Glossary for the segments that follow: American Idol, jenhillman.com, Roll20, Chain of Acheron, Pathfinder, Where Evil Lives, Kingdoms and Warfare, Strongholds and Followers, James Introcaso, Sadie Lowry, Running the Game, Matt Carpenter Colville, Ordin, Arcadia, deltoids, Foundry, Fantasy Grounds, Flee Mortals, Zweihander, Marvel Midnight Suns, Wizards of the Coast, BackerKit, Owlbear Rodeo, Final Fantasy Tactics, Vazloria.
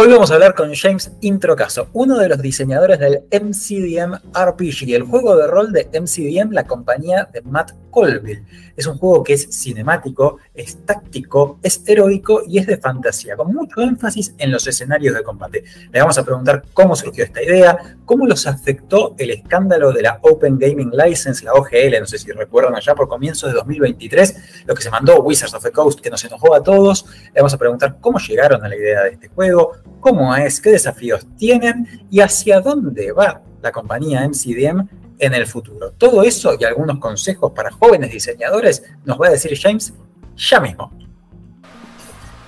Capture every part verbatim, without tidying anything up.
Hoy vamos a hablar con James Introcaso, uno de los diseñadores del M C D M R P G, el juego de rol de M C D M, la compañía de Matt Colville. Es un juego que es cinemático, es táctico, es heroico y es de fantasía, con mucho énfasis en los escenarios de combate. Le vamos a preguntar cómo surgió esta idea, cómo los afectó el escándalo de la Open Gaming License, la O G L, no sé si recuerdan allá por comienzos de dos mil veintitrés, lo que se mandó Wizards of the Coast, que nos enojó a todos. Le vamos a preguntar cómo llegaron a la idea de este juego, cómo es, qué desafíos tienen y hacia dónde va la compañía M C D M en el futuro. Todo eso y algunos consejos para jóvenes diseñadores nos va a decir James ya mismo.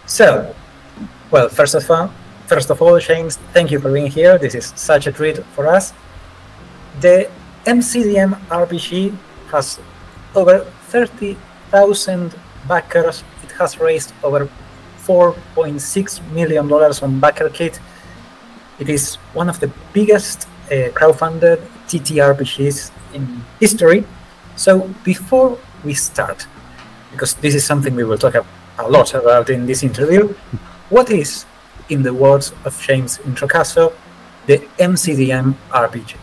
So, well, first of all, first of all, James, thank you for being here. This is such a treat for us. The M C D M R P G has over thirty thousand backers. It has raised over four point six million dollars on BackerKit. It is one of the biggest uh, crowdfunded T T R P Gs in history. So before we start, because this is something we will talk a lot about in this interview, what is, in the words of James Introcaso, the M C D M R P G?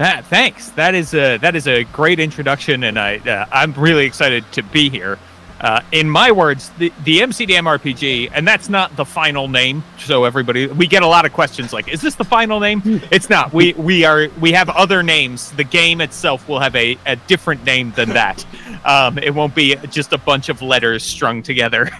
Ah, thanks. That is a that is a great introduction, and I uh, I'm really excited to be here. Uh, in my words, the, the M C D M R P G, and that's not the final name. So everybody, we get a lot of questions like, "Is this the final name?" It's not. We we are we have other names. The game itself will have a, a different name than that. Um, it won't be just a bunch of letters strung together.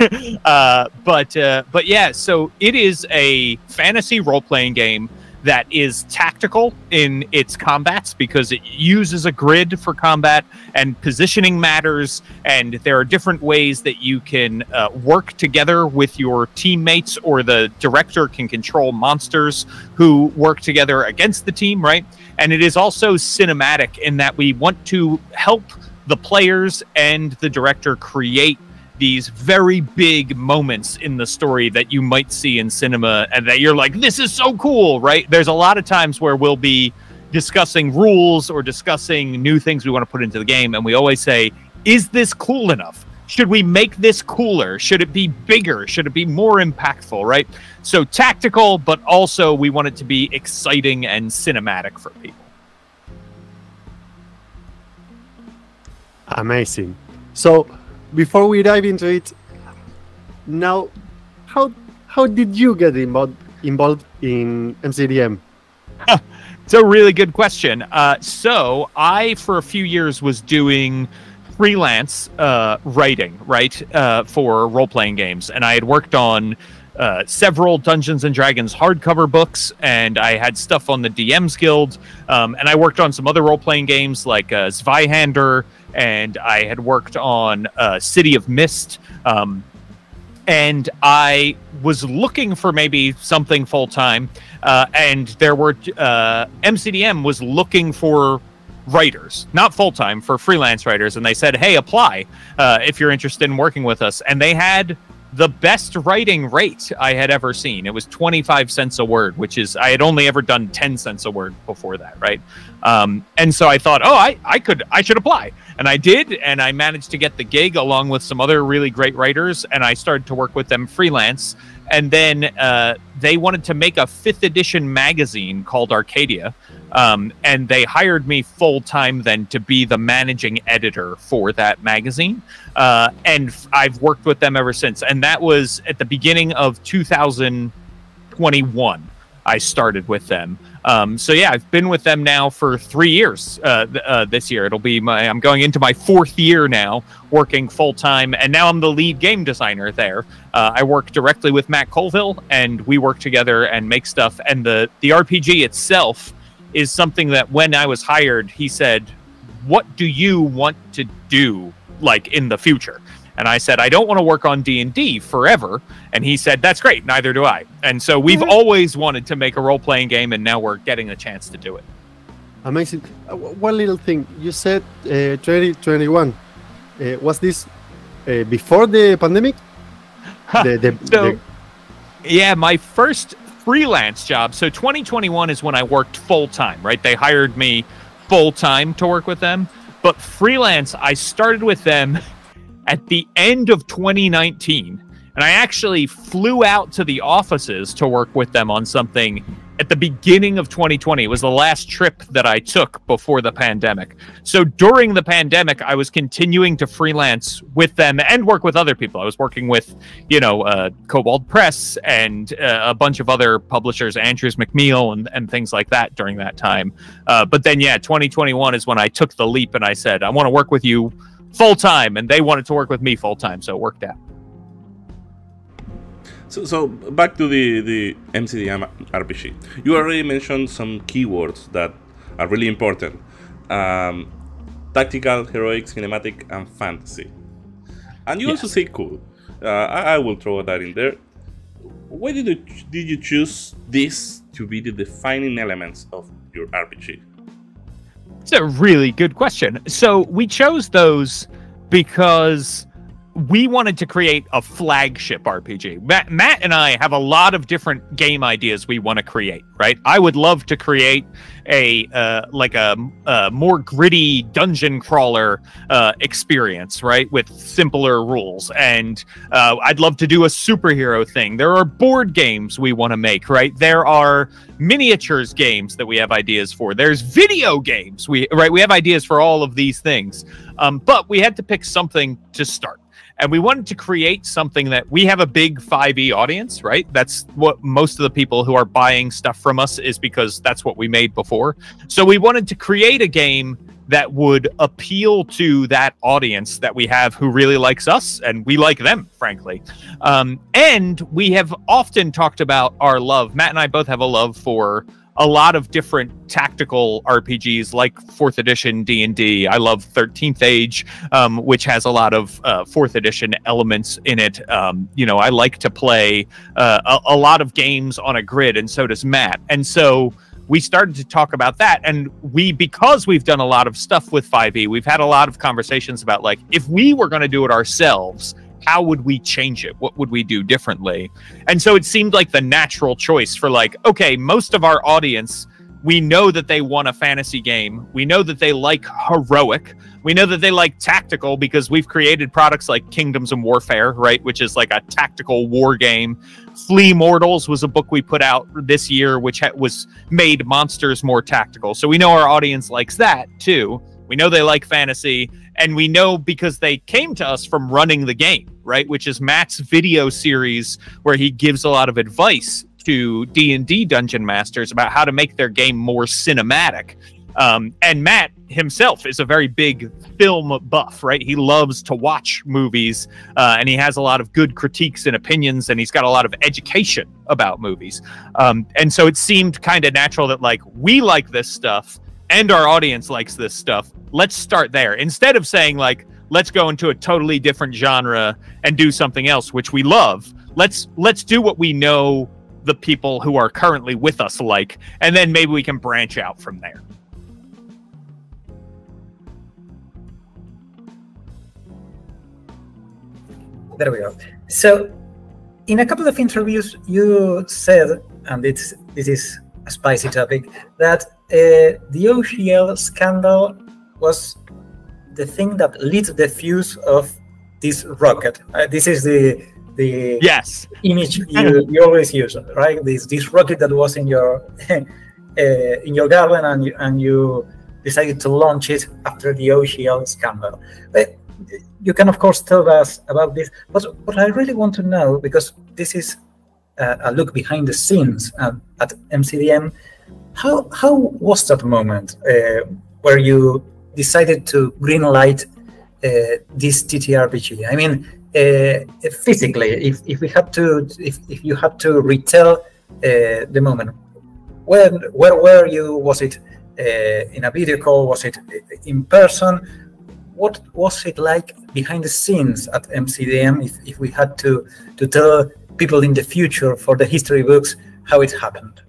uh, but uh, but yeah, so it is a fantasy role-playing game that is tactical in its combats because it uses a grid for combat, and positioning matters, and there are different ways that you can uh, work together with your teammates, or the director can control monsters who work together against the team, right? And it is also cinematic in that we want to help the players and the director create these very big moments in the story that you might see in cinema and that you're like, this is so cool, right? There's a lot of times where we'll be discussing rules or discussing new things we want to put into the game, and we always say, is this cool enough? Should we make this cooler? Should it be bigger? Should it be more impactful, right? So tactical, but also we want it to be exciting and cinematic for people. Amazing. So before we dive into it, now, how how did you get involved involved in M C D M? It's a really good question. Uh, so I, for a few years, was doing freelance uh, writing, right, uh, for role-playing games, and I had worked on uh, several Dungeons and Dragons hardcover books, and I had stuff on the D M's Guild, um, and I worked on some other role-playing games like uh, Zweihander. And I had worked on uh, City of Mist, um, and I was looking for maybe something full-time, uh, and there were uh, M C D M was looking for writers, not full-time, for freelance writers, and they said, hey, apply uh, if you're interested in working with us. And they had the best writing rate I had ever seen. It was twenty-five cents a word, which is, I had only ever done ten cents a word before that, right? Um, and so I thought, oh, I, I could, I should apply. And I did, and I managed to get the gig along with some other really great writers, and I started to work with them freelance. And then uh, they wanted to make a fifth edition magazine called Arcadia, um, and they hired me full-time then to be the managing editor for that magazine. Uh, and I've worked with them ever since. And that was at the beginning of two thousand twenty-one, I started with them. Um, so yeah, I've been with them now for three years. Uh, th uh, this year, it'll be my I'm going into my fourth year now, working full time, and now I'm the lead game designer there. Uh, I work directly with Matt Colville, and we work together and make stuff. And the the R P G itself is something that when I was hired, he said, "What do you want to do like in the future?" And I said, I don't want to work on D and D forever. And he said, that's great. Neither do I. And so we've always wanted to make a role-playing game, and now we're getting a chance to do it. Amazing. One little thing. You said uh, twenty twenty-one. Uh, was this uh, before the pandemic? the, the, so, the... Yeah, my first freelance job. So twenty twenty-one is when I worked full-time, right? They hired me full-time to work with them. But freelance, I started with them at the end of twenty nineteen, And I actually flew out to the offices to work with them on something at the beginning of twenty twenty. It was the last trip that I took before the pandemic. So during the pandemic, I was continuing to freelance with them and work with other people. I was working with, you know, uh, Kobold Press and uh, a bunch of other publishers, Andrews McNeil and, and things like that during that time. Uh, but then, yeah, twenty twenty-one is when I took the leap and I said, I want to work with you full time. And they wanted to work with me full time. So it worked out. So, so back to the, the M C D M R P G. You already mentioned some keywords that are really important. Um, tactical, heroic, cinematic, and fantasy. And you yeah. also say cool. Uh, I, I will throw that in there. Why did you, did you choose this to be the defining elements of your R P G? It's a really good question. So we chose those because we wanted to create a flagship R P G. Matt, Matt and I have a lot of different game ideas we want to create, right? I would love to create a uh, like a, a more gritty dungeon crawler uh, experience, right? With simpler rules. And uh, I'd love to do a superhero thing. There are board games we want to make, right? There are miniatures games that we have ideas for. There's video games, we right? We have ideas for all of these things. Um, but we had to pick something to start. And we wanted to create something that we have a big five E audience, right? That's what most of the people who are buying stuff from us is because that's what we made before. So we wanted to create a game that would appeal to that audience that we have who really likes us and we like them, frankly. Um, and we have often talked about our love. Matt and I both have a love for a lot of different tactical R P Gs like fourth edition D and D. I love thirteenth Age, um, which has a lot of uh, fourth edition elements in it. Um, you know, I like to play uh, a, a lot of games on a grid, and so does Matt. And so we started to talk about that. And we, because we've done a lot of stuff with five E, we've had a lot of conversations about, like, if we were going to do it ourselves, how would we change it? What would we do differently? And so it seemed like the natural choice for, like, okay, most of our audience, we know that they want a fantasy game. We know that they like heroic. We know that they like tactical because we've created products like Kingdoms and Warfare, right? Which is like a tactical war game. Flee Mortals was a book we put out this year, which ha was made monsters more tactical. So we know our audience likes that too. We know they like fantasy, and we know because they came to us from Running the Game, right? Which is Matt's video series where he gives a lot of advice to D and D dungeon masters about how to make their game more cinematic. Um, and Matt himself is a very big film buff, right? He loves to watch movies, uh, and he has a lot of good critiques and opinions, and he's got a lot of education about movies. Um, and so it seemed kind of natural that, like, we like this stuff, and our audience likes this stuff. Let's start there. Instead of saying, like, let's go into a totally different genre and do something else, which we love, let's let's do what we know the people who are currently with us like, and then maybe we can branch out from there. There we go. So in a couple of interviews, you said, and it's, this is a spicy topic, that Uh, the O G L scandal was the thing that lit the fuse of this rocket. Uh, this is the the yes. image you, you always use, right? This this rocket that was in your uh, in your garden, and you, and you decided to launch it after the O G L scandal. Uh, you can of course tell us about this, but what I really want to know, because this is a, a look behind the scenes at, at M C D M. How how was that moment uh, where you decided to greenlight uh, this T T R P G? I mean, uh, physically, if if we had to, if if you had to retell uh, the moment, where where were you? Was it uh, in a video call? Was it in person? What was it like behind the scenes at M C D M? If if we had to to tell people in the future for the history books how it happened.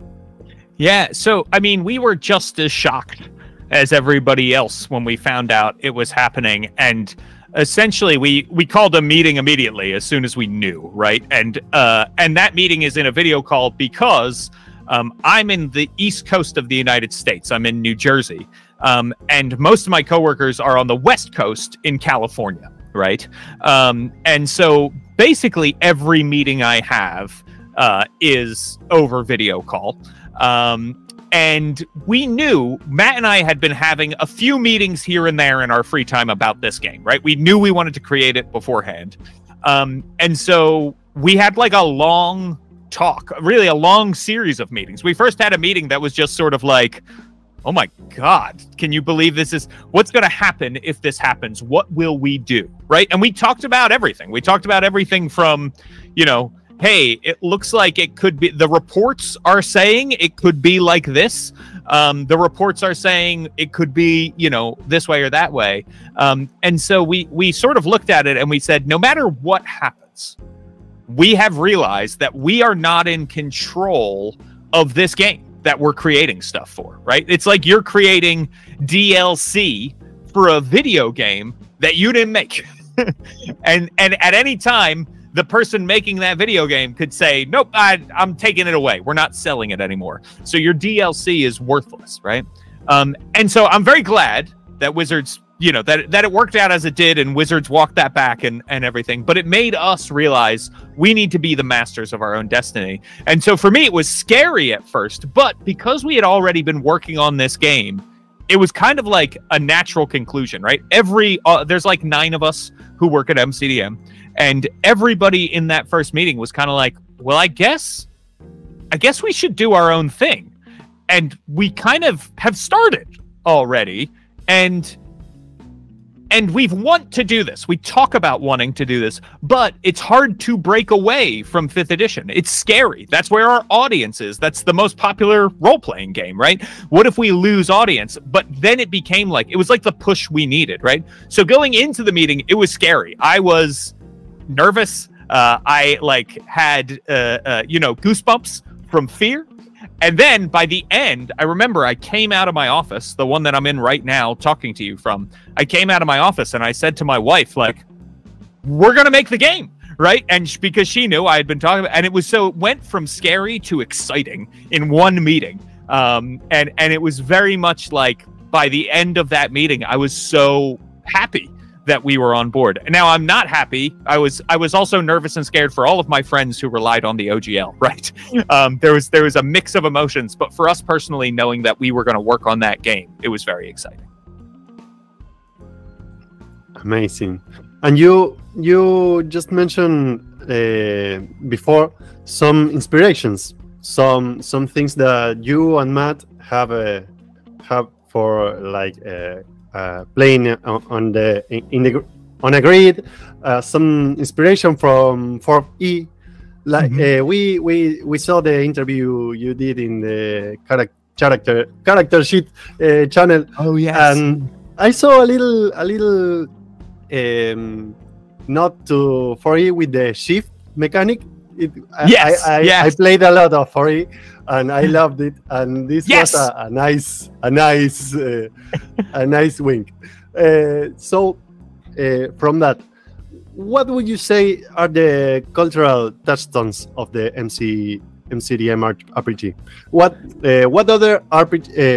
Yeah, so, I mean, we were just as shocked as everybody else when we found out it was happening. And essentially, we, we called a meeting immediately as soon as we knew, right? And, uh, and that meeting is in a video call because um, I'm in the East Coast of the United States. I'm in New Jersey. Um, and most of my coworkers are on the West Coast in California, right? Um, and so basically every meeting I have uh, is over video call. Um, and we knew, Matt and I had been having a few meetings here and there in our free time about this game, right? We knew we wanted to create it beforehand. Um, and so we had like a long talk, really a long series of meetings. We first had a meeting that was just sort of like, oh my God, can you believe this is, what's going to happen if this happens? What will we do, right? And we talked about everything. We talked about everything from, you know, hey, it looks like it could be, the reports are saying it could be like this. Um, the reports are saying it could be, you know, this way or that way. Um, and so we, we sort of looked at it and we said, no matter what happens, we have realized that we are not in control of this game that we're creating stuff for, right? It's like you're creating D L C for a video game that you didn't make. and and at any time, the person making that video game could say, nope, I, I'm taking it away. We're not selling it anymore. So your D L C is worthless, right? Um, and so I'm very glad that Wizards, you know, that, that it worked out as it did and Wizards walked that back and, and everything. But it made us realize we need to be the masters of our own destiny. And so for me, it was scary at first, but because we had already been working on this game, it was kind of like a natural conclusion, right? Every, uh, there's like nine of us who work at M C D M, and everybody in that first meeting was kind of like, well, I guess, I guess we should do our own thing. And we kind of have started already. And And we've want to do this. We talk about wanting to do this, but it's hard to break away from fifth edition. It's scary. That's where our audience is. That's the most popular role-playing game, right? What if we lose audience? But then it became like, it was like the push we needed, right? So going into the meeting, it was scary. I was nervous. Uh, I like had, uh, uh, you know, goosebumps from fear. And then by the end, I remember I came out of my office, the one that I'm in right now talking to you from, I came out of my office and I said to my wife, like, we're going to make the game, right? And she, because she knew I had been talking about, and it was, so it went from scary to exciting in one meeting. Um, and, and it was very much like by the end of that meeting, I was so happy that we were on board. Now I'm not happy. I was I was also nervous and scared for all of my friends who relied on the O G L, right? Um, there was there was a mix of emotions, but for us personally, knowing that we were going to work on that game, it was very exciting. Amazing. And you you just mentioned uh, before some inspirations, some some things that you and Matt have uh, have for like. Uh, Uh, playing on, on the in the on a grid, uh, some inspiration from four E. Like mm-hmm. uh, we we we saw the interview you did in the character character character sheet uh, channel. Oh yes. And I saw a little a little um, nod to four E with the shift mechanic. It, yes, I, I, yes. I played a lot of four E and I loved it, and this yes. was a, a nice a nice uh, a nice wink. Uh, so uh, from that, what would you say are the cultural touchstones of the M C M C D M R P G? What uh, what other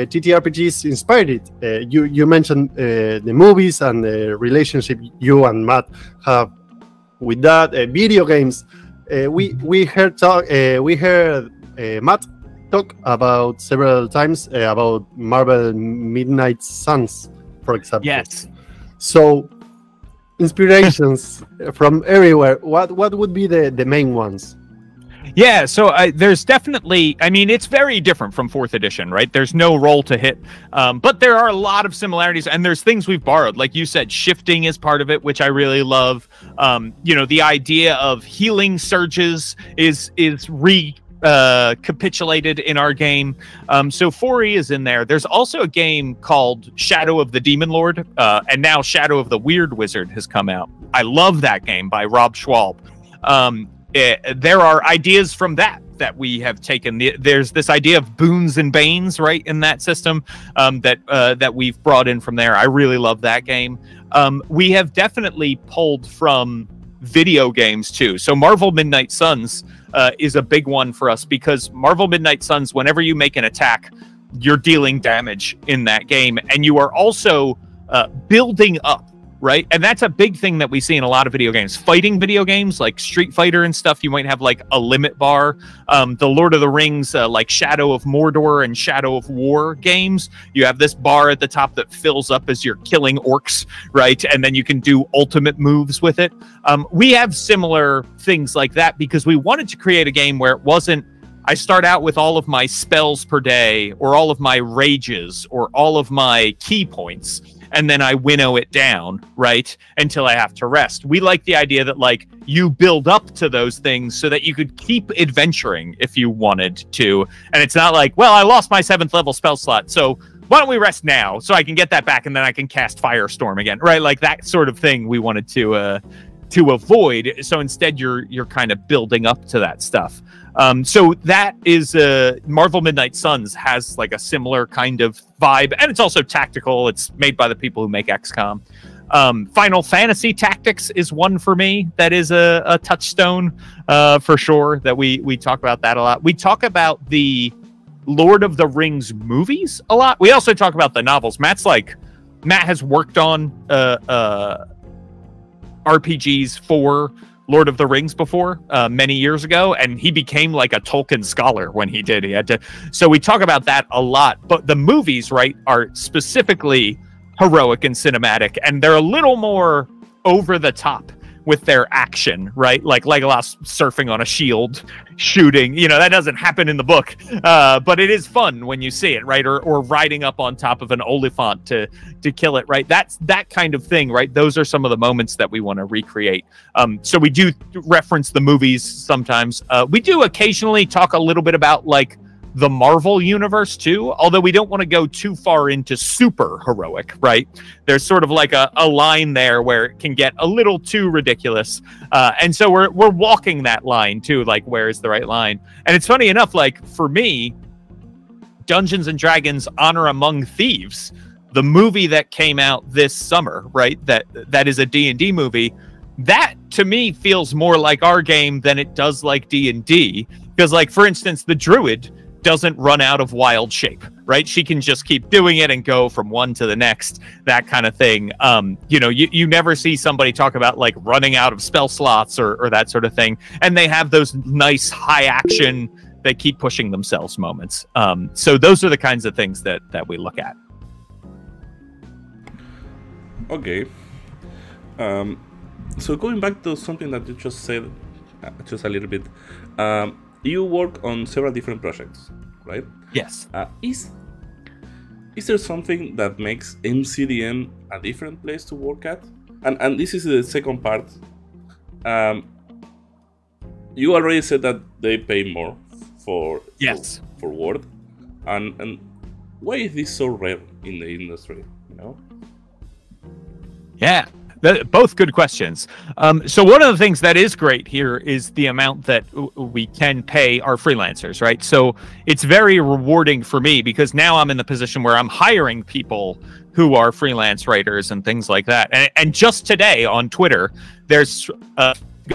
T T R P Gs inspired it? Uh, you you mentioned uh, the movies and the relationship you and Matt have with that, uh, video games. Uh, we we heard talk. Uh, we heard uh, Matt talk about several times uh, about Marvel Midnight Suns, for example. Yes. So, inspirations from everywhere. What what would be the the main ones? Yeah, so I, there's definitely, I mean, it's very different from fourth edition, right? There's no roll to hit, um, but there are a lot of similarities, and there's things we've borrowed. Like you said, shifting is part of it, which I really love. Um, you know, the idea of healing surges is is re... Uh, capitulated in our game. Um, so four E is in there. There's also a game called Shadow of the Demon Lord, uh, and now Shadow of the Weird Wizard has come out. I love that game by Rob Schwalb. Um, It, there are ideas from that that we have taken. The, there's this idea of boons and banes, right, in that system um, that uh, that we've brought in from there. I really love that game. Um, we have definitely pulled from video games too. So Marvel Midnight Suns uh, is a big one for us, because Marvel Midnight Suns, whenever you make an attack, you're dealing damage in that game, and you are also uh, building up right? And that's a big thing that we see in a lot of video games. Fighting video games like Street Fighter and stuff, you might have like a limit bar. Um, the Lord of the Rings, uh, like Shadow of Mordor and Shadow of War games, you have this bar at the top that fills up as you're killing orcs, right? And then you can do ultimate moves with it. Um, we have similar things like that because we wanted to create a game where it wasn't, I start out with all of my spells per day or all of my rages or all of my key points, and then I winnow it down, right, until I have to rest. We like the idea that, like, you build up to those things so that you could keep adventuring if you wanted to. And it's not like, well, I lost my seventh level spell slot, so why don't we rest now so I can get that back and then I can cast Firestorm again, right? Like, that sort of thing we wanted to uh, to avoid. So instead, you're, you're kind of building up to that stuff. Um, so that is, uh, Marvel Midnight Suns has like a similar kind of vibe, and it's also tactical. It's made by the people who make X COM. Um, Final Fantasy Tactics is one for me that is a, a touchstone uh, for sure, that we, we talk about that a lot. We talk about the Lord of the Rings movies a lot. We also talk about the novels. Matt's like, Matt has worked on uh, uh, R P Gs for Lord of the Rings before, uh, many years ago, and he became like a Tolkien scholar when he did. He had to, so we talk about that a lot. But the movies, right, are specifically heroic and cinematic, and they're a little more over the top with their action, right? Like Legolas surfing on a shield, shooting, you know, that doesn't happen in the book, uh, but it is fun when you see it, right? Or, or riding up on top of an Olifant to, to kill it, right? That's that kind of thing, right? Those are some of the moments that we want to recreate. Um, so we do reference the movies sometimes. Uh, we do occasionally talk a little bit about like the Marvel universe too, although we don't want to go too far into super heroic, right? There's sort of like a, a line there where it can get a little too ridiculous. Uh, and so we're, we're walking that line too, like where is the right line? And it's funny enough, like for me, Dungeons and Dragons Honor Among Thieves, the movie that came out this summer, right? That, that is a D and D movie. That to me feels more like our game than it does like D and D. Because like, for instance, the Druid doesn't run out of wild shape, right? She can just keep doing it and go from one to the next, that kind of thing. Um, you know, you, you never see somebody talk about like running out of spell slots or, or that sort of thing. And they have those nice high action, they keep pushing themselves moments. Um, so those are the kinds of things that, that we look at. Okay. Um, so going back to something that you just said, uh, just a little bit, um, you work on several different projects, right? Yes. Uh, is is there something that makes M C D M a different place to work at? And and this is the second part. Um, you already said that they pay more for yes for, for work, and and why is this so rare in the industry? You know. Yeah. Both good questions. Um, so one of the things that is great here is the amount that we can pay our freelancers, right? So it's very rewarding for me because now I'm in the position where I'm hiring people who are freelance writers and things like that. And, and just today on Twitter, there's a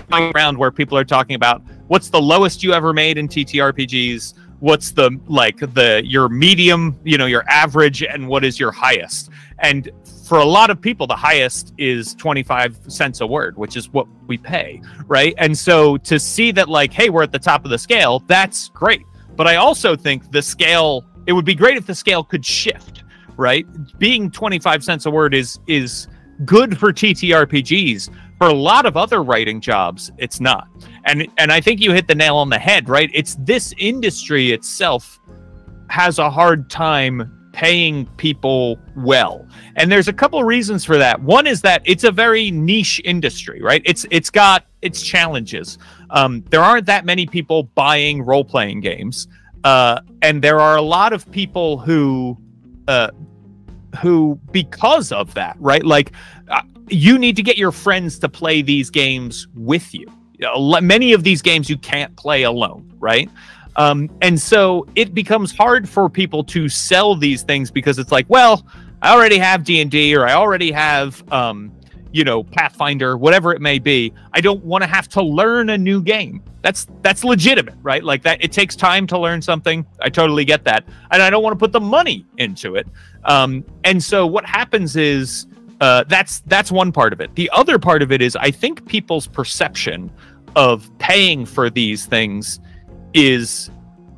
going around where people are talking about what's the lowest you ever made in T T R P Gs, what's the like the your medium, you know, your average, and what is your highest? And for a lot of people, the highest is twenty-five cents a word, which is what we pay, right? And so to see that, like, hey, we're at the top of the scale, that's great. But I also think the scale, it would be great if the scale could shift, right? Being twenty-five cents a word is is good for T T R P Gs. For a lot of other writing jobs, it's not. And, and I think you hit the nail on the head, right? It's this industry itself has a hard time paying people well. And there's a couple of reasons for that. One is that it's a very niche industry, right? It's it's got its challenges. Um, there aren't that many people buying role-playing games. Uh, and there are a lot of people who, uh, who because of that, right? Like, uh, you need to get your friends to play these games with you. Many of these games you can't play alone, right? Um, and so it becomes hard for people to sell these things because it's like, well, I already have D and D or I already have, um, you know, Pathfinder, whatever it may be. I don't want to have to learn a new game. That's that's legitimate, right? Like that, it takes time to learn something. I totally get that. And I don't want to put the money into it. Um, and so what happens is Uh, that's that's one part of it. The other part of it is I think people's perception of paying for these things is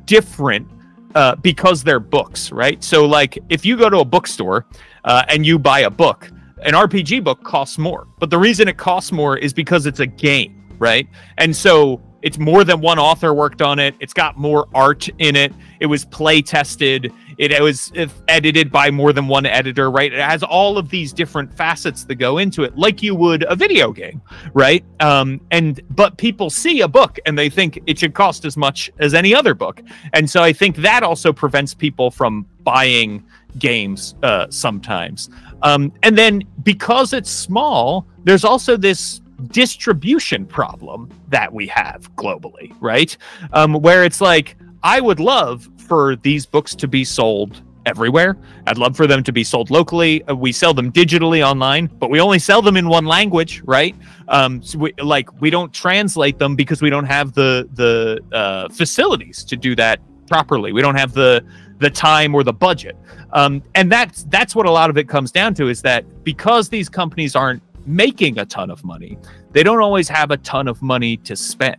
different uh, because they're books, right? So like if you go to a bookstore uh, and you buy a book, an R P G book costs more. But the reason it costs more is because it's a game, right? And so it's more than one author worked on it. It's got more art in it. It was play tested. It, it was edited by more than one editor, right? It has all of these different facets that go into it, like you would a video game, right? Um, and but people see a book and they think it should cost as much as any other book. And so I think that also prevents people from buying games uh, sometimes. Um, and then because it's small, there's also this distribution problem that we have globally, right? Um, where it's like, I would love for these books to be sold everywhere. I'd love for them to be sold locally. We sell them digitally online, but we only sell them in one language, right? Um, so we, like we don't translate them because we don't have the the uh, facilities to do that properly. We don't have the the time or the budget, um, and that's that's what a lot of it comes down to, is that because these companies aren't making a ton of money, they don't always have a ton of money to spend.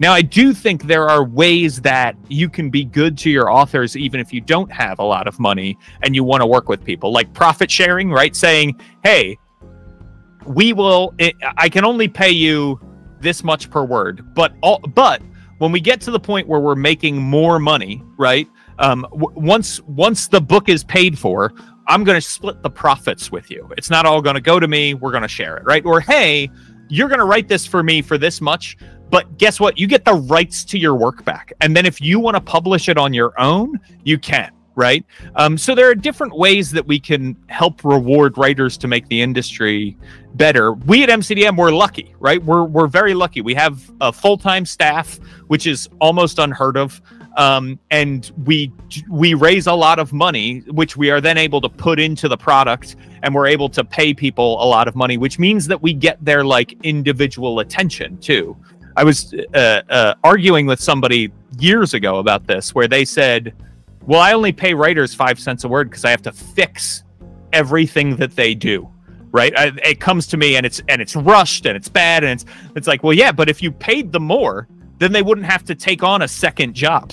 Now, I do think there are ways that you can be good to your authors even if you don't have a lot of money and you want to work with people, like profit sharing, right? Saying, hey, we will, I can only pay you this much per word, but all, but when we get to the point where we're making more money, right? Um, once once the book is paid for, I'm going to split the profits with you. It's not all going to go to me. We're going to share it, right? Or, hey, you're going to write this for me for this much, but guess what? You get the rights to your work back. And then if you want to publish it on your own, you can, right? Um, so there are different ways that we can help reward writers to make the industry better. We at M C D M, we're lucky, right? We're, we're very lucky. We have a full-time staff, which is almost unheard of. Um, and we we raise a lot of money, which we are then able to put into the product, and we're able to pay people a lot of money, which means that we get their like individual attention too. I was uh, uh, arguing with somebody years ago about this, where they said, "Well, I only pay writers five cents a word because I have to fix everything that they do." Right? I, it comes to me, and it's and it's rushed, and it's bad, and it's it's like, well, yeah, but if you paid them more, then they wouldn't have to take on a second job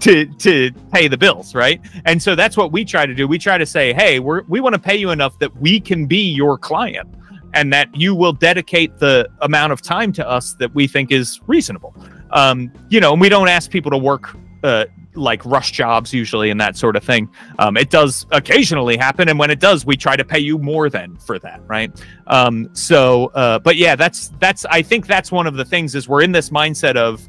to to pay the bills, right? And so that's what we try to do. We try to say, hey, we're, we want to pay you enough that we can be your client and that you will dedicate the amount of time to us that we think is reasonable. Um, you know, and we don't ask people to work uh, like rush jobs usually and that sort of thing. Um, it does occasionally happen. And when it does, we try to pay you more than for that. Right. Um, so, uh, but yeah, that's, that's, I think that's one of the things, is we're in this mindset of,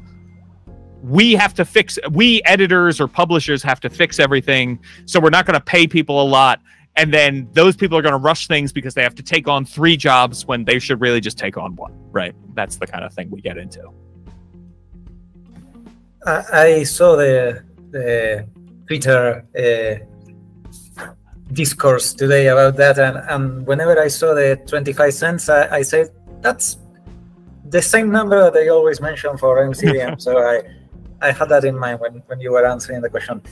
we have to fix, we editors or publishers have to fix everything. So we're not going to pay people a lot. And then those people are going to rush things because they have to take on three jobs when they should really just take on one. Right. That's the kind of thing we get into. I, I saw the, the Twitter uh, discourse today about that, and, and whenever I saw the twenty-five cents, I, I said that's the same number that they always mention for M C D M. So I, I had that in mind when, when you were answering the question.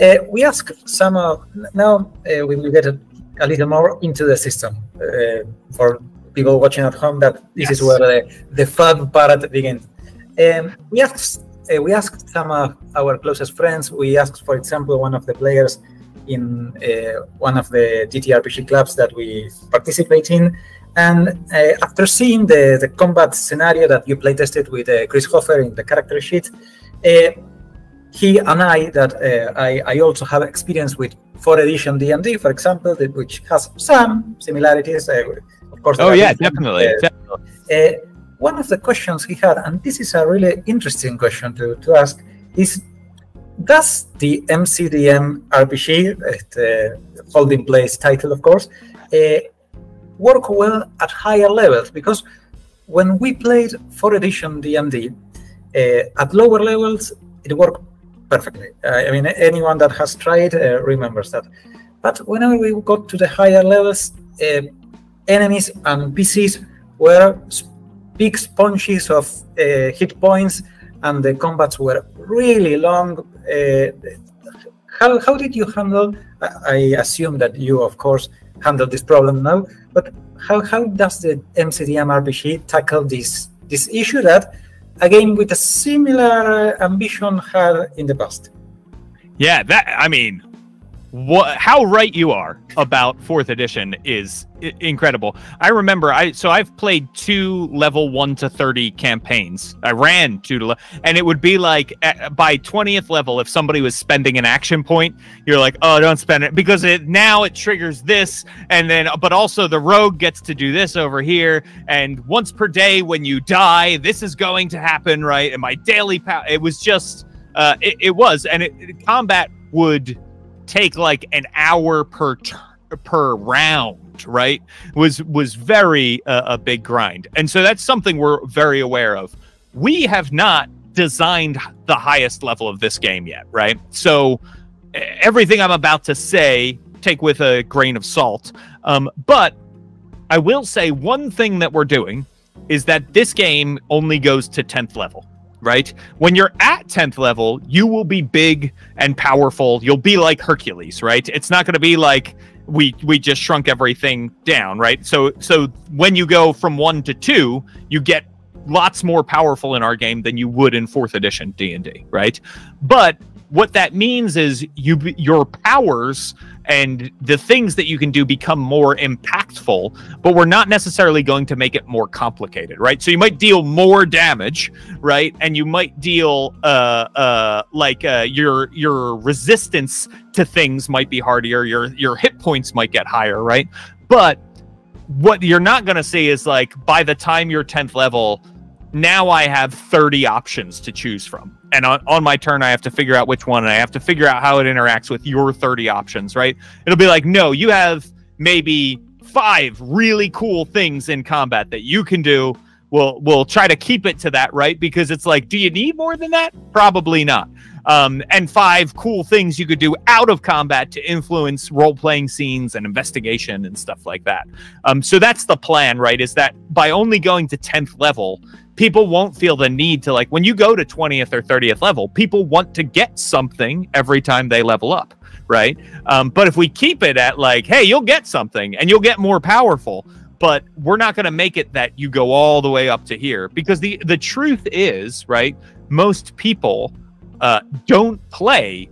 Uh, we asked some of, now uh, we will get a, a little more into the system uh, for people watching at home, that this yes. is where the, the fun part begins. Um, we asked Uh, we asked some of our closest friends. We asked, for example, one of the players in uh, one of the T T R P G clubs that we participate in. And uh, after seeing the, the combat scenario that you playtested with uh, Chris Hofer in the character sheet, uh, he and I, that uh, I, I also have experience with fourth edition D and D, for example, that, which has some similarities. Uh, of course. Oh, yeah, definitely. Uh, definitely. Uh, One of the questions he had, and this is a really interesting question to, to ask, is does the M C D M R P G, uh, holding place title of course, uh, work well at higher levels? Because when we played fourth edition D and D, uh, at lower levels it worked perfectly. Uh, I mean, anyone that has tried uh, remembers that. But whenever we got to the higher levels, uh, enemies and P Cs were big sponges of uh, hit points, and the combats were really long. Uh, how, how did you handle? I assume that you, of course, handle this problem now, but how, how does the M C D M R P G tackle this, this issue that a game with a similar ambition had in the past? Yeah, that, I mean, what, how right you are about fourth edition is I incredible. I remember, I so I've played two level one to thirty campaigns. I ran two to level, and it would be like at, by twentieth level, if somebody was spending an action point, you're like, oh, don't spend it, because it now it triggers this, and then, but also the rogue gets to do this over here, and once per day when you die, this is going to happen, right? And my daily power, it was just, uh, it, it was, and it, it, combat would take like an hour per per round, right? Was was very uh, a big grind, and so that's something we're very aware of. We have not designed the highest level of this game yet, right? So everything I'm about to say, take with a grain of salt. Um, but I will say one thing that we're doing is that this game only goes to tenth level. Right? When you're at tenth level, you will be big and powerful. You'll be like Hercules, right? It's not going to be like we we just shrunk everything down, right? So so when you go from one to two, you get lots more powerful in our game than you would in fourth edition D and D, right? But what that means is you your powers and the things that you can do become more impactful, but we're not necessarily going to make it more complicated, right? So you might deal more damage, right? And you might deal uh, uh, like uh, your your resistance to things might be harder, your your hit points might get higher, right? But what you're not going to see is like by the time you're tenth level, now I have thirty options to choose from. And on, on my turn, I have to figure out which one, and I have to figure out how it interacts with your thirty options, right? It'll be like, no, you have maybe five really cool things in combat that you can do. We'll, we'll try to keep it to that, right? Because it's like, do you need more than that? Probably not. Um, and five cool things you could do out of combat to influence role-playing scenes and investigation and stuff like that. Um, so that's the plan, right? Is that by only going to tenth level, people won't feel the need to, like, when you go to twentieth or thirtieth level, people want to get something every time they level up, right? Um, but if we keep it at, like, hey, you'll get something and you'll get more powerful, but we're not going to make it that you go all the way up to here. Because the, the truth is, right, most people... Uh, don't play,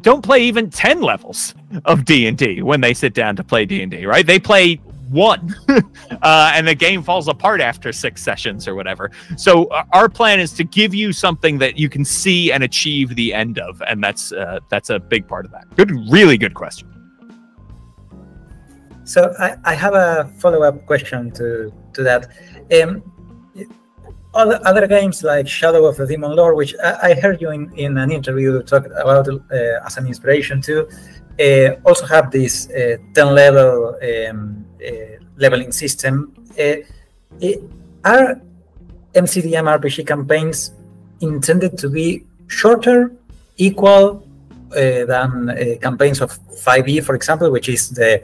don't play even ten levels of D and D when they sit down to play D and D, right? They play one, uh, and the game falls apart after six sessions or whatever. So our plan is to give you something that you can see and achieve the end of, and that's uh, that's a big part of that. Good, really good question. So I, I have a follow-up question to to that. Um, Other, other games like Shadow of the Demon Lord, which I, I heard you in, in an interview talk about uh, as an inspiration too, uh, also have this uh, ten level um, uh, leveling system. Uh, it, are M C D M R P G campaigns intended to be shorter, equal uh, than uh, campaigns of five E, for example, which is the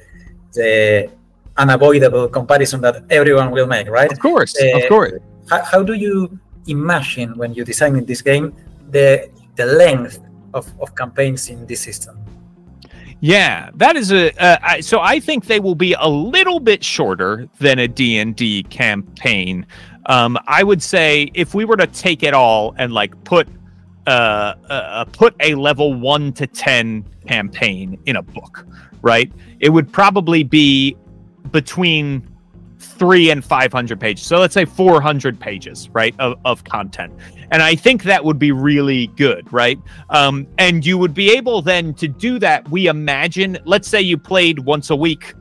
the unavoidable comparison that everyone will make, right? Of course, uh, of course. How do you imagine, when you're designing this game, the the length of, of campaigns in this system? Yeah, that is a... Uh, I, so I think they will be a little bit shorter than a D and D campaign. Um, I would say if we were to take it all and like put, uh, uh, put a level one to ten campaign in a book, right? It would probably be between... three and five hundred pages. So let's say four hundred pages, right, of, of content. And I think that would be really good, right? Um, and you would be able then to do that. We imagine, let's say you played once a week,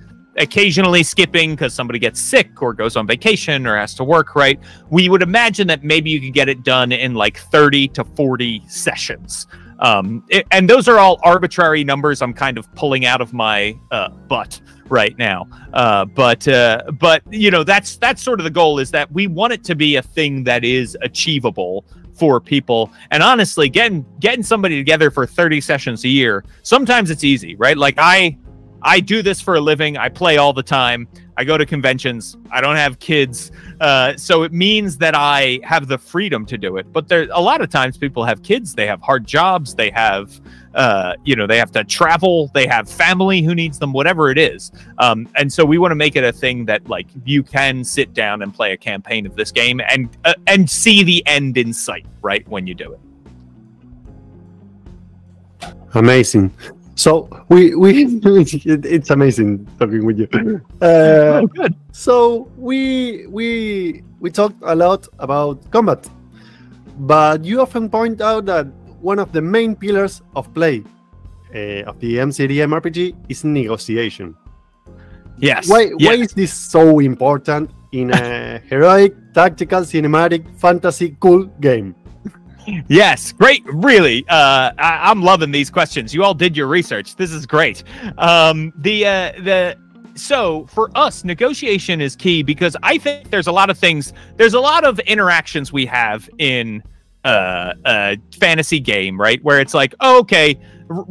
occasionally skipping because somebody gets sick or goes on vacation or has to work, right? We would imagine that maybe you could get it done in like thirty to forty sessions. Um, it, and those are all arbitrary numbers I'm kind of pulling out of my uh, butt right now. Uh, but, uh, but you know, that's, that's sort of the goal, is that we want it to be a thing that is achievable for people. And honestly, getting, getting somebody together for thirty sessions a year, sometimes it's easy, right? Like I, I do this for a living. I play all the time. I go to conventions. I don't have kids. Uh, so it means that I have the freedom to do it. But there, a lot of times people have kids. They have hard jobs. They have, uh, you know, they have to travel. They have family who needs them, whatever it is. Um, and so we want to make it a thing that, like, you can sit down and play a campaign of this game and, uh, and see the end in sight, right, when you do it. Amazing. So we we it's amazing talking with you. Uh, oh, good. So we we we talked a lot about combat, but you often point out that one of the main pillars of play uh, of the M C D M R P G is negotiation. Yes. Why yes. why is this so important in a heroic, tactical, cinematic, fantasy, cool game? Yes, great. Really, uh, I I'm loving these questions. You all did your research. This is great. Um, the uh, the so for us, negotiation is key because I think there's a lot of things. There's a lot of interactions we have in uh, a fantasy game, right? Where it's like, oh, okay,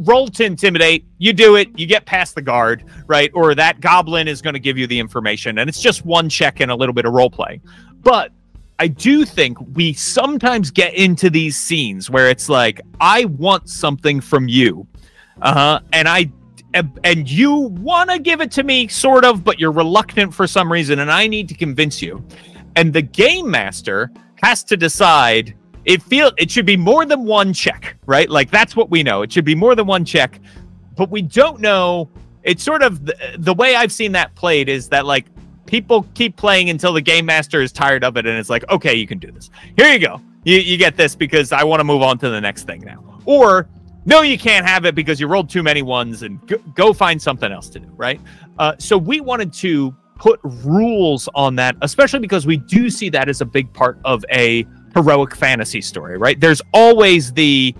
roll to intimidate. You do it. You get past the guard, right? Or that goblin is going to give you the information, and it's just one check and a little bit of role play, but I do think we sometimes get into these scenes where it's like, I want something from you. Uh-huh. And I and you want to give it to me, sort of, but you're reluctant for some reason, and I need to convince you. And the game master has to decide. It feel it should be more than one check, right? Like, that's what we know. It should be more than one check, but we don't know. It's sort of the, the way I've seen that played is that, like, people keep playing until the game master is tired of it, and it's like, okay, you can do this. Here you go. You, you get this because I want to move on to the next thing now. Or, no, you can't have it because you rolled too many ones, and go, go find something else to do, right? Uh, so we wanted to put rules on that, especially because we do see that as a big part of a heroic fantasy story, right? There's always the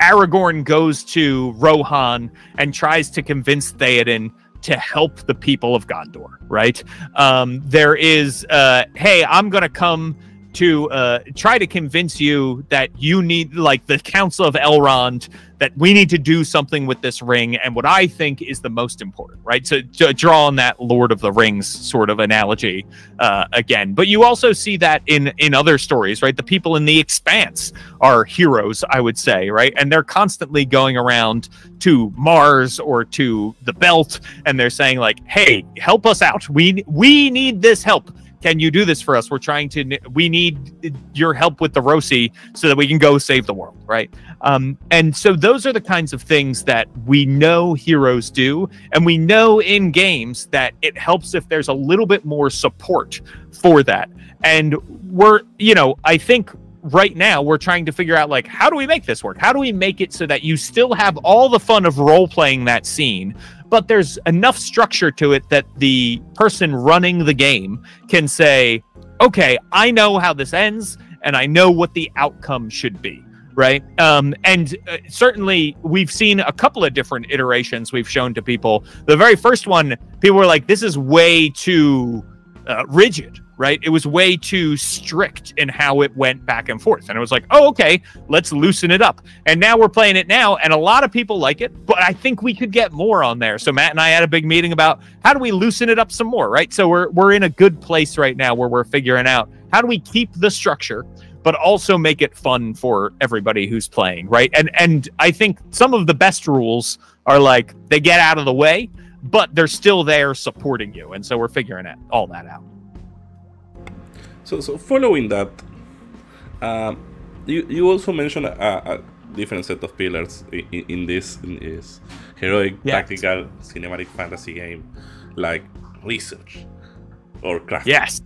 Aragorn goes to Rohan and tries to convince Theoden to help the people of Gondor, right? Um, there is, uh, hey, I'm going to come to uh, try to convince you that you need, like, the Council of Elrond, that we need to do something with this ring, and what I think is the most important, right? So to draw on that Lord of the Rings sort of analogy uh, again. But you also see that in, in other stories, right? The people in The Expanse are heroes, I would say, right? And they're constantly going around to Mars or to the Belt, and they're saying, like, hey, help us out. We, we need this help. Can you do this for us? We're trying to, we need your help with the Rossi so that we can go save the world, right? Um, and so those are the kinds of things that we know heroes do. And we know in games that it helps if there's a little bit more support for that. And we're, you know, I think right now we're trying to figure out, like, how do we make this work? How do we make it so that you still have all the fun of role-playing that scene, but there's enough structure to it that the person running the game can say, okay, I know how this ends, and I know what the outcome should be, right? Um, and uh, certainly, we've seen a couple of different iterations we've shown to people. The very first one, people were like, this is way too uh, rigid, right? It was way too strict in how it went back and forth. And it was like, oh, okay, let's loosen it up. And now we're playing it now, and a lot of people like it, but I think we could get more on there. So Matt and I had a big meeting about how do we loosen it up some more, right? So we're, we're in a good place right now where we're figuring out how do we keep the structure, but also make it fun for everybody who's playing, right? And, and I think some of the best rules are, like, they get out of the way, but they're still there supporting you. And so we're figuring it, all that out. So, so following that, uh, you, you also mentioned a, a different set of pillars in, in, this, in this heroic, yeah. tactical, cinematic fantasy game, like research or craft. Yes,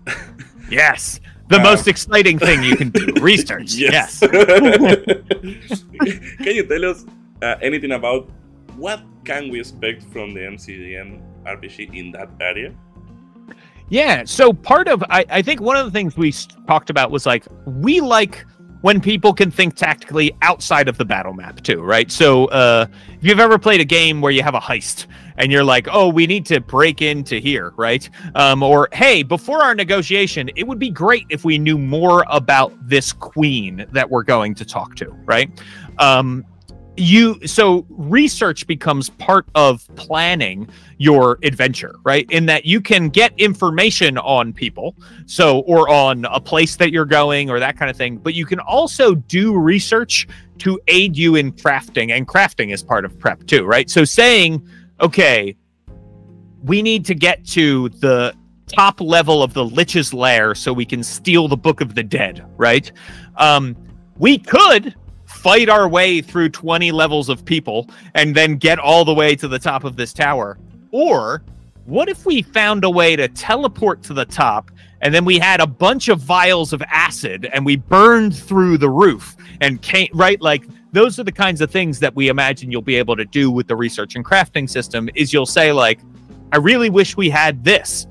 yes, the um, most exciting thing you can do, research, yes. yes. Can you tell us uh, anything about what can we expect from the M C D M R P G in that area? Yeah, so part of, I, I think one of the things we talked about was, like, we like when people can think tactically outside of the battle map too, right? So uh, if you've ever played a game where you have a heist and you're like, oh, we need to break into here, right? Um, or, hey, before our negotiation, it would be great if we knew more about this queen that we're going to talk to, right? Um, you so research becomes part of planning your adventure, right? In that you can get information on people, so or on a place that you're going or that kind of thing, but you can also do research to aid you in crafting, and crafting is part of prep too, right? So saying, okay, we need to get to the top level of the Lich's Lair so we can steal the Book of the Dead, right? Um, we could fight our way through twenty levels of people and then get all the way to the top of this tower. Or what if we found a way to teleport to the top and then we had a bunch of vials of acid and we burned through the roof and came, right? Like, those are the kinds of things that we imagine you'll be able to do with the research and crafting system. Is you'll say, like, I really wish we had this.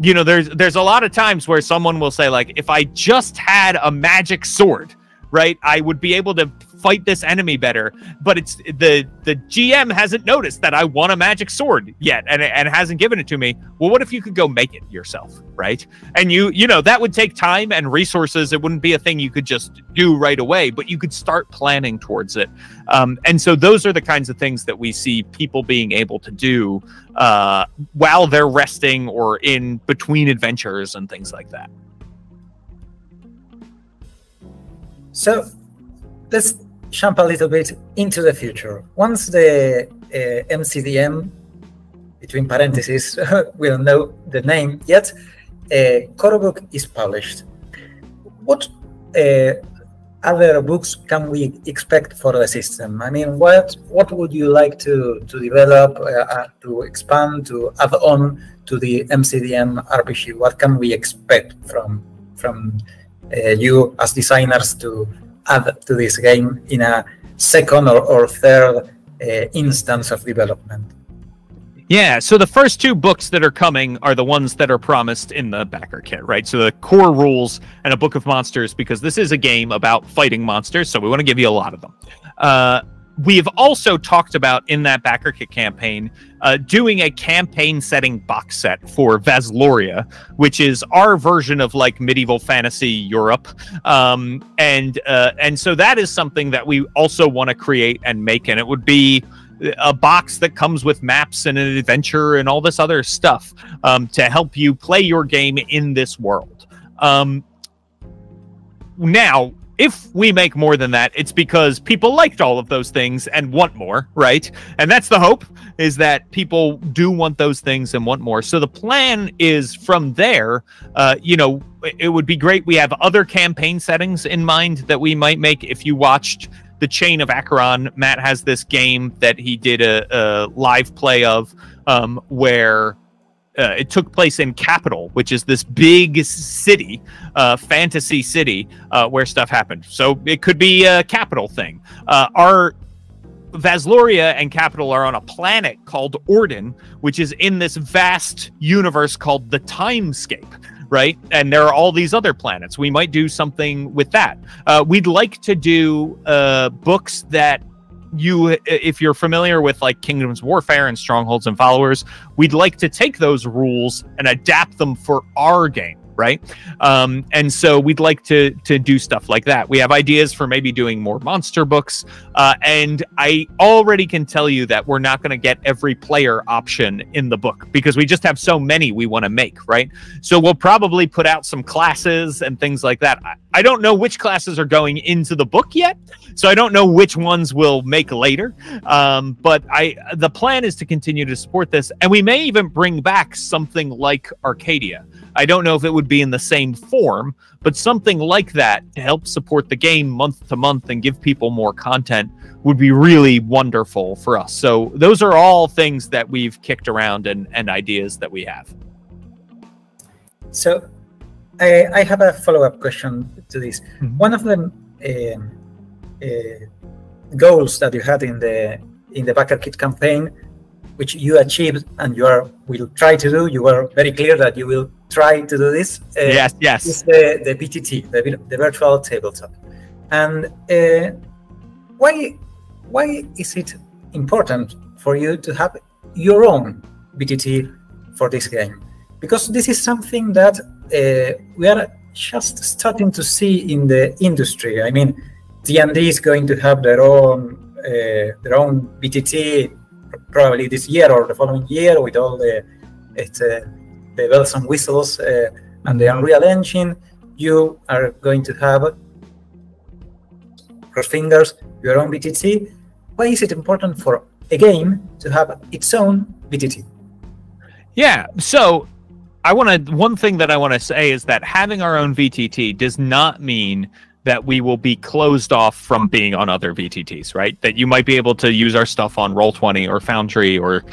You know, there's there's a lot of times where someone will say, like, if I just had a magic sword, right, I would be able to fight this enemy better. But it's the the G M hasn't noticed that I want a magic sword yet, and and hasn't given it to me. Well, what if you could go make it yourself, right? And you you know, that would take time and resources. It wouldn't be a thing you could just do right away, but you could start planning towards it. Um, and so those are the kinds of things that we see people being able to do uh, while they're resting or in between adventures and things like that. So let's jump a little bit into the future. Once the uh, M C D M, between parentheses, we don't know the name yet, uh, core book is published, what uh, other books can we expect for the system? I mean, what what would you like to, to develop, uh, to expand, to add on to the M C D M R P G? What can we expect from from Uh, you as designers to add to this game in a second or, or third uh, instance of development? Yeah, so the first two books that are coming are the ones that are promised in the backer kit, right? So the core rules and a book of monsters, because this is a game about fighting monsters, so we want to give you a lot of them. Uh, we've also talked about in that BackerKit campaign uh, doing a campaign setting box set for Vazloria, which is our version of like medieval fantasy Europe. Um, and uh, and so that is something that we also want to create and make. And it would be a box that comes with maps and an adventure and all this other stuff um, to help you play your game in this world. Um, now, if we make more than that, it's because people liked all of those things and want more, right? And that's the hope, is that people do want those things and want more. So the plan is from there, uh, you know, it would be great. We have other campaign settings in mind that we might make. If you watched the Chain of Acheron, Matt has this game that he did a, a live play of um, where... Uh, it took place in Capital, which is this big city, uh, fantasy city, uh, where stuff happened. So it could be a Capital thing. Uh, our Vazloria and Capital are on a planet called Ordin, which is in this vast universe called the Timescape, right? And there are all these other planets. We might do something with that. Uh, we'd like to do uh, books that... You, if you're familiar with like Kingdoms and Warfare and Strongholds and Followers, we'd like to take those rules and adapt them for our game, right? Um, and so we'd like to to do stuff like that. We have ideas for maybe doing more monster books, uh, and I already can tell you that we're not going to get every player option in the book because we just have so many we want to make, right? So we'll probably put out some classes and things like that. I, I don't know which classes are going into the book yet, so I don't know which ones we'll make later, um, but I the plan is to continue to support this, and we may even bring back something like Arcadia. I don't know if it would be in the same form, but something like that to help support the game month to month and give people more content would be really wonderful for us. So those are all things that we've kicked around and, and ideas that we have. So I, I have a follow-up question to this. Mm-hmm. One of the uh, uh, goals that you had in the in the BackerKit campaign, which you achieved and you are will try to do. You were very clear that you will try to do this. Uh, yes, yes. Is the, the B T T, the, the virtual tabletop. And uh, why why is it important for you to have your own B T T for this game? Because this is something that uh, we are just starting to see in the industry. I mean, D and D is going to have their own uh, their own B T T probably this year or the following year with all the it's, uh, the bells and whistles uh, and the Unreal Engine. You are going to have, cross fingers, your own B T T. Why is it important for a game to have its own B T T? Yeah, so I want to. One thing that I want to say is that having our own V T T does not mean that we will be closed off from being on other V T Ts, right? That you might be able to use our stuff on Roll twenty or Foundry or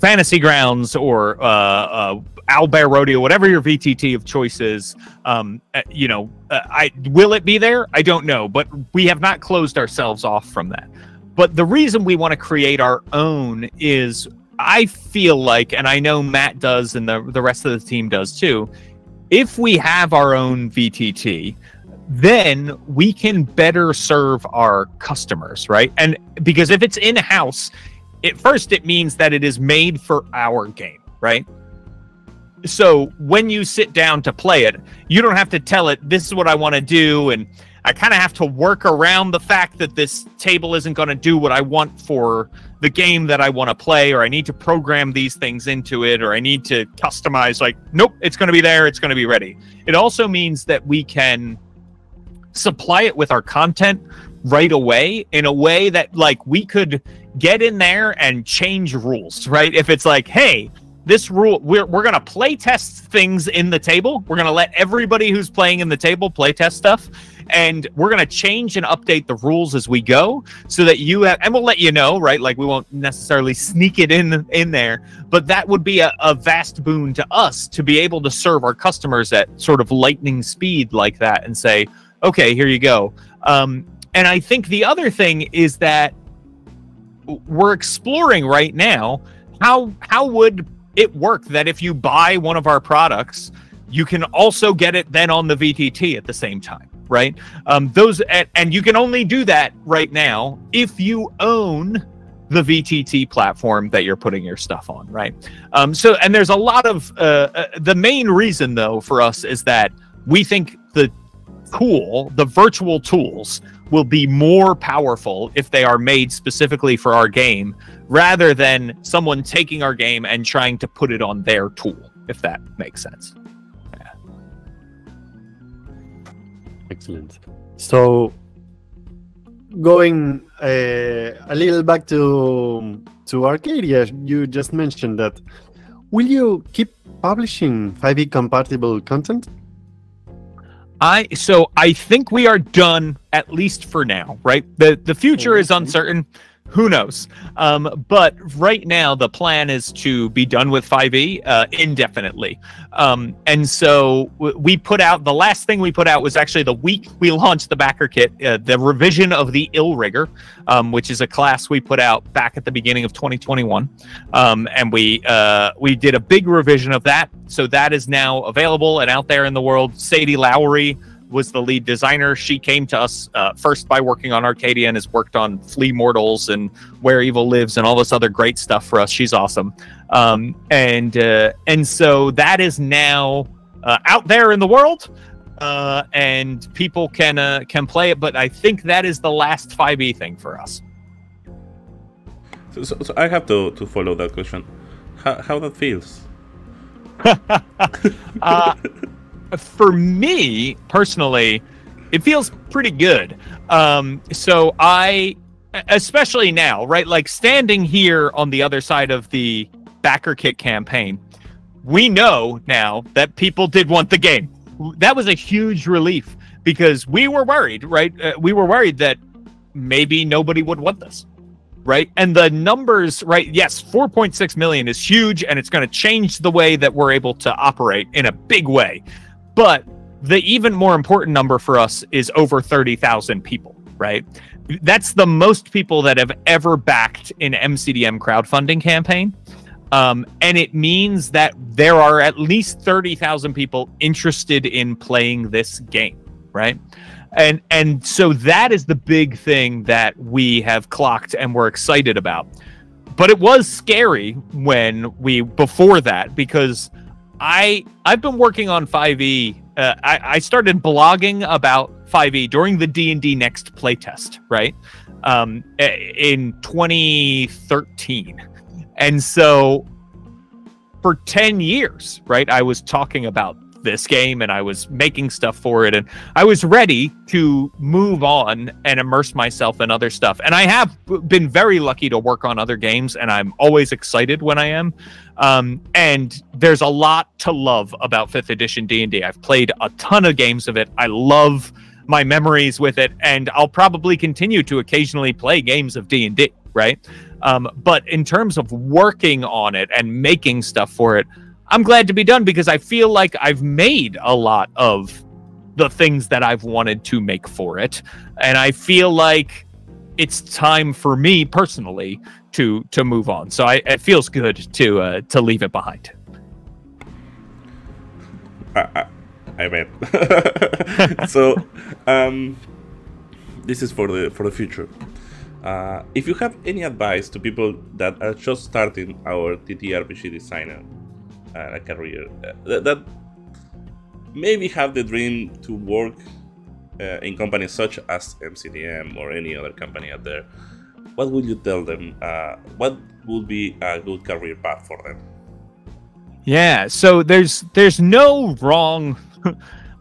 Fantasy Grounds or uh, uh, Owlbear Rodeo, whatever your V T T of choice is. Um, you know, uh, I will it be there? I don't know, but we have not closed ourselves off from that. But the reason we want to create our own is, I feel like, and I know Matt does and the, the rest of the team does too, if we have our own V T T, then we can better serve our customers, right? And because if it's in-house, at first it means that it is made for our game, right? So when you sit down to play it, you don't have to tell it, this is what I want to do, and I kind of have to work around the fact that this table isn't going to do what I want for the game that I want to play, or I need to program these things into it, or I need to customize, like, nope, it's going to be there, it's going to be ready. It also means that we can supply it with our content right away in a way that, like, we could get in there and change rules, right? If it's like, hey, this rule, we're, we're going to play test things in the table. We're going to let everybody who's playing in the table play test stuff. And we're going to change and update the rules as we go so that you have, and we'll let you know, right? Like, we won't necessarily sneak it in in there, but that would be a, a vast boon to us to be able to serve our customers at sort of lightning speed like that and say, okay, here you go. Um, and I think the other thing is that we're exploring right now, how how would it work that if you buy one of our products, you can also get it then on the V T T at the same time, right? Um, those and, and you can only do that right now if you own the V T T platform that you're putting your stuff on, right? Um, so, and there's a lot of, uh, uh, the main reason though for us is that we think the cool, the virtual tools will be more powerful if they are made specifically for our game, rather than someone taking our game and trying to put it on their tool, if that makes sense. Yeah. Excellent. So going uh, a little back to, to Arcadia, you just mentioned that. Will you keep publishing five E compatible content? I so I think we are done, at least for now, right? The the future is uncertain. Who knows? Um, but right now, the plan is to be done with five E uh, indefinitely. Um, and so we put out, the last thing we put out was actually the week we launched the BackerKit, uh, the revision of the Ill Rigger, um, which is a class we put out back at the beginning of twenty twenty-one. Um, and we, uh, we did a big revision of that. So that is now available and out there in the world. Sadie Lowry was the lead designer. She came to us uh, first by working on Arcadia and has worked on Flee Mortals and Where Evil Lives and all this other great stuff for us. She's awesome. Um, and uh, and so that is now uh, out there in the world, uh, and people can, uh, can play it, but I think that is the last five E thing for us. So, so, so I have to, to follow that question. How, how that feels? uh, For me personally, it feels pretty good. Um, so I, especially now, right? Like standing here on the other side of the BackerKit campaign, we know now that people did want the game. That was a huge relief because we were worried, right? Uh, we were worried that maybe nobody would want this, right? And the numbers, right? Yes, four point six million is huge, and it's going to change the way that we're able to operate in a big way. But the even more important number for us is over thirty thousand people, right? That's the most people that have ever backed an M C D M crowdfunding campaign. Um, and it means that there are at least thirty thousand people interested in playing this game, right? And, and so that is the big thing that we have clocked and we're excited about. But it was scary when we, before that, because I, I've been working on five E. Uh, I, I started blogging about five e during the D and D Next playtest, right? Um, in twenty thirteen. And so for ten years, right, I was talking about this game and I was making stuff for it. And I was ready to move on and immerse myself in other stuff. And I have been very lucky to work on other games, and I'm always excited when I am. Um, and there's a lot to love about fifth edition D and D. I've played a ton of games of it. I love my memories with it, and I'll probably continue to occasionally play games of D and D, right? Um, but in terms of working on it and making stuff for it, I'm glad to be done, because I feel like I've made a lot of the things that I've wanted to make for it. And I feel like it's time for me personally to to move on. So I, it feels good to uh, to leave it behind. I, I, I mean, so um, this is for the for the future. Uh, if you have any advice to people that are just starting our T T R P G designer Uh, a career uh, that, that maybe have the dream to work uh, in companies such as M C D M or any other company out there, what would you tell them? Uh, what would be a good career path for them? Yeah, so there's there's no wrong,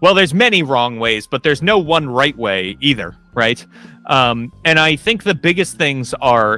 well, there's many wrong ways, but there's no one right way either, right? Um, and I think the biggest things are,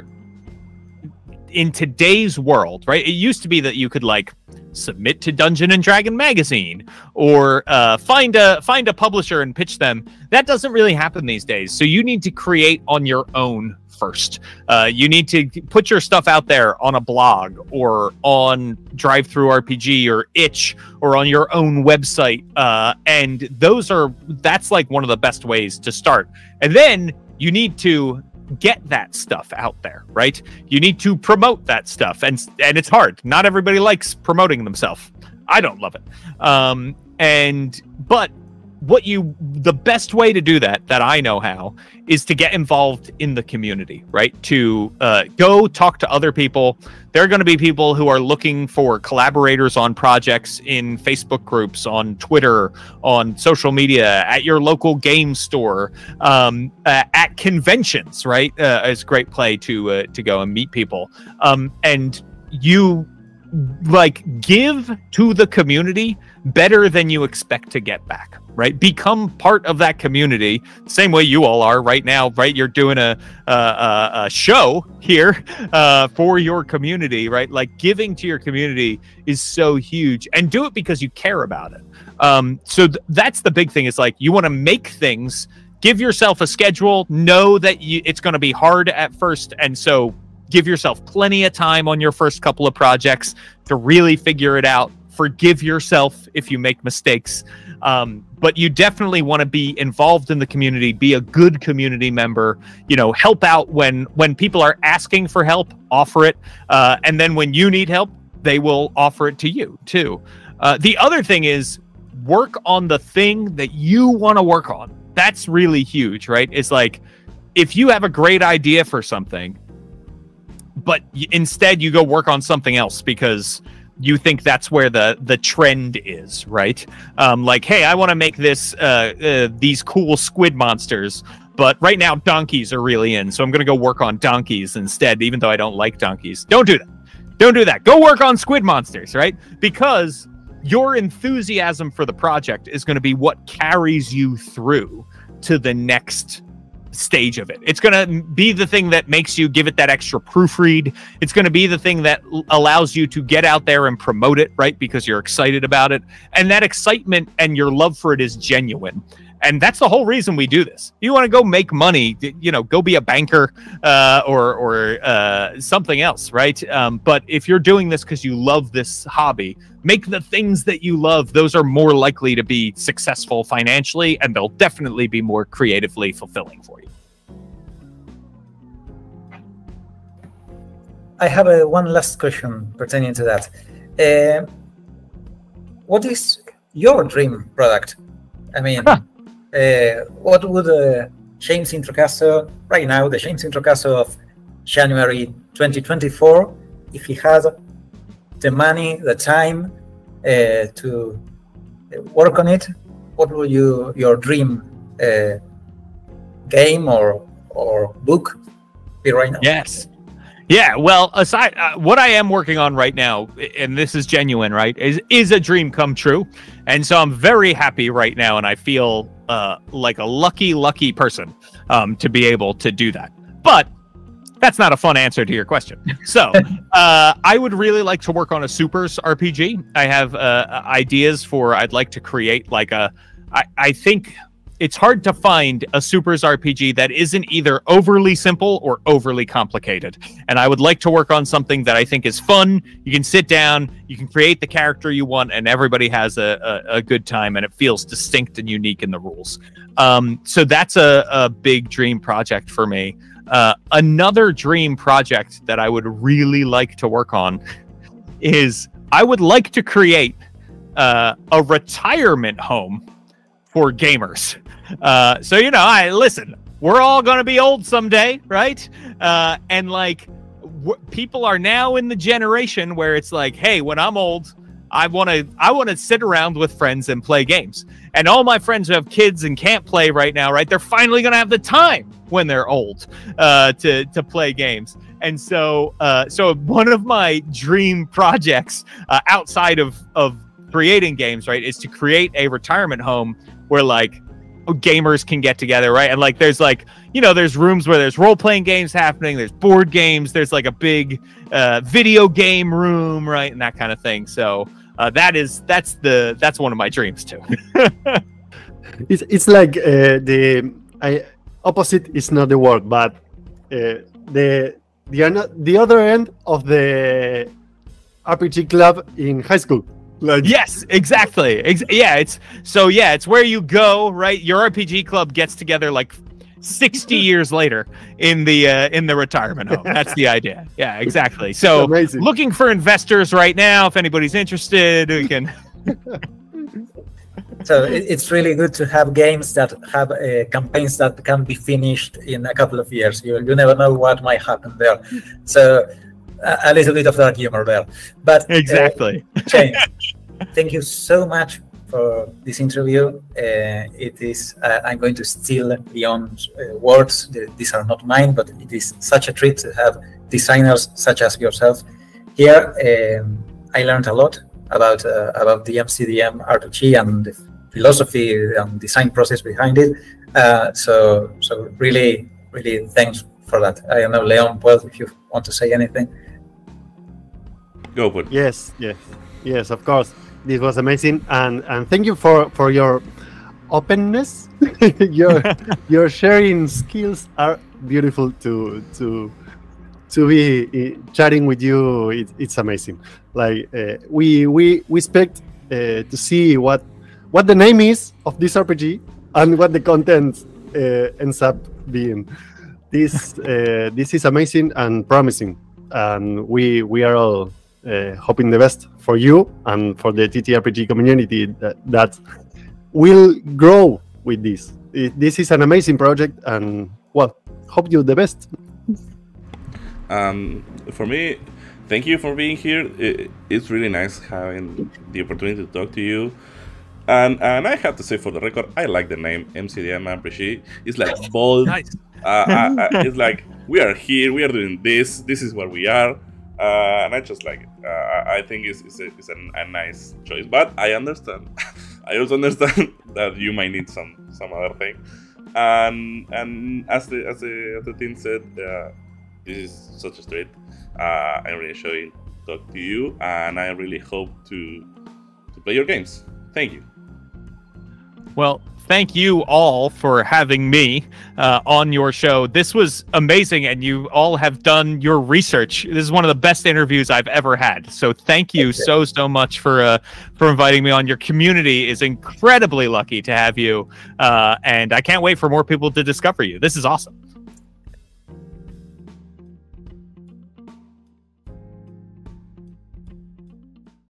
in today's world, right? It used to be that you could like submit to Dungeon and Dragon magazine or uh, find a find a publisher and pitch them. That doesn't really happen these days. So you need to create on your own first. Uh, you need to put your stuff out there on a blog or on Drive Through R P G or Itch or on your own website. Uh, and those are that's like one of the best ways to start. And then you need to get that stuff out there, right? You need to promote that stuff, and and it's hard. Not everybody likes promoting themselves. I don't love it. Um, and but what you the best way to do that that I know how is to get involved in the community, right? To uh, go talk to other people. There are going to be people who are looking for collaborators on projects in Facebook groups, on Twitter, on social media, at your local game store, um, uh, at conventions, right? Uh, it's a great play to uh, to go and meet people. Um, and you like give to the community better than you expect to get back, right? Become part of that community, same way you all are right now, right? You're doing a a, a show here uh, for your community, right? Like giving to your community is so huge, and do it because you care about it. Um, so th that's the big thing. It's like you want to make things. Give yourself a schedule. Know that you, it's going to be hard at first, and so give yourself plenty of time on your first couple of projects to really figure it out. Forgive yourself if you make mistakes, um, but you definitely want to be involved in the community, be a good community member, you know, help out when, when people are asking for help, offer it. Uh, and then when you need help, they will offer it to you too. Uh, the other thing is work on the thing that you want to work on. That's really huge, right? It's like, if you have a great idea for something, but instead you go work on something else because you think that's where the the trend is, right? Um, like, hey, I want to make this uh, uh, these cool squid monsters, but right now donkeys are really in, so I'm going to go work on donkeys instead, even though I don't like donkeys. Don't do that. Don't do that. Go work on squid monsters, right? Because your enthusiasm for the project is going to be what carries you through to the next stage of it. It's going to be the thing that makes you give it that extra proofread. It's going to be the thing that allows you to get out there and promote it, right? Because you're excited about it. And that excitement and your love for it is genuine. And that's the whole reason we do this. You want to go make money, you know, go be a banker uh, or, or uh, something else, right? Um, but if you're doing this because you love this hobby, make the things that you love. Those are more likely to be successful financially, and they'll definitely be more creatively fulfilling for you. I have a, one last question pertaining to that. Uh, what is your dream product? I mean, huh. Uh, what would uh, James Introcaso, right now, the James Introcaso of January twenty twenty-four, if he had the money, the time uh, to work on it, what would you, your dream uh, game or or book right now? Yes. Yeah, well, aside uh, what I am working on right now, and this is genuine, right, is is a dream come true. And so I'm very happy right now, and I feel uh, like a lucky, lucky person um, to be able to do that. But that's not a fun answer to your question. So uh, I would really like to work on a Supers R P G. I have uh, ideas for, I'd like to create like a, I, I think it's hard to find a Supers R P G that isn't either overly simple or overly complicated. And I would like to work on something that I think is fun. You can sit down, you can create the character you want, and everybody has a, a, a good time, and it feels distinct and unique in the rules. Um, so that's a, a big dream project for me. Uh, another dream project that I would really like to work on is I would like to create uh, a retirement home for gamers. Uh, so, you know, I listen, we're all going to be old someday, right? Uh, and like w people are now in the generation where it's like, hey, when I'm old, I want to I want to sit around with friends and play games. And all my friends who have kids and can't play right now, right? They're finally going to have the time when they're old uh, to, to play games. And so uh, so one of my dream projects uh, outside of, of creating games, right, is to create a retirement home where like gamers can get together, right? And like there's like, you know, there's rooms where there's role-playing games happening, there's board games, there's like a big uh, video game room, right? And that kind of thing. So uh, that is that's the that's one of my dreams too. it's it's like uh, the I, opposite is not the word, but uh, the the the other end of the R P G club in high school. Like, yes, exactly. Ex yeah, it's so yeah, it's where you go, right? Your R P G club gets together like sixty years later in the uh, in the retirement home. That's the idea. Yeah, exactly. So looking for investors right now. If anybody's interested, we can. So it's really good to have games that have uh, campaigns that can be finished in a couple of years. You you never know what might happen there. So. A little bit of dark humor there, but exactly. Uh, James, thank you so much for this interview. Uh, it is. Uh, I'm going to steal beyond uh, words. These are not mine, but it is such a treat to have designers such as yourself here. Um, I learned a lot about uh, about the M C D M R P G and the philosophy and design process behind it. Uh, so, so really, really, thanks for that. I don't know, Leon. Well, if you want to say anything. Go for it. Yes, yes, yes. Of course, this was amazing, and and thank you for for your openness. your your sharing skills are beautiful to to to be chatting with you. It, it's amazing. Like uh, we we we expect uh, to see what what the name is of this R P G and what the content uh, ends up being. This uh, this is amazing and promising, and we we are all. Uh, hoping the best for you and for the T T R P G community that, that will grow with this. It, this is an amazing project, and well, hope you the best. Um, for me, thank you for being here. It, it's really nice having the opportunity to talk to you. And and I have to say, for the record, I like the name M C D M R P G. It's like bold. Nice. uh, uh, uh, it's like we are here. We are doing this. This is where we are. Uh, and I just like it. Uh, I think it's, it's, a, it's a, a nice choice, but I understand. I also understand that you might need some some other thing. And and as the as the, as the team said, uh, this is such a treat. Uh, I'm really enjoying talking to you, and I really hope to to play your games. Thank you. Well. Thank you all for having me uh, on your show. This was amazing, and you all have done your research. This is one of the best interviews I've ever had. So thank you so, so much for uh, for inviting me on. Your community is incredibly lucky to have you, uh, and I can't wait for more people to discover you. This is awesome.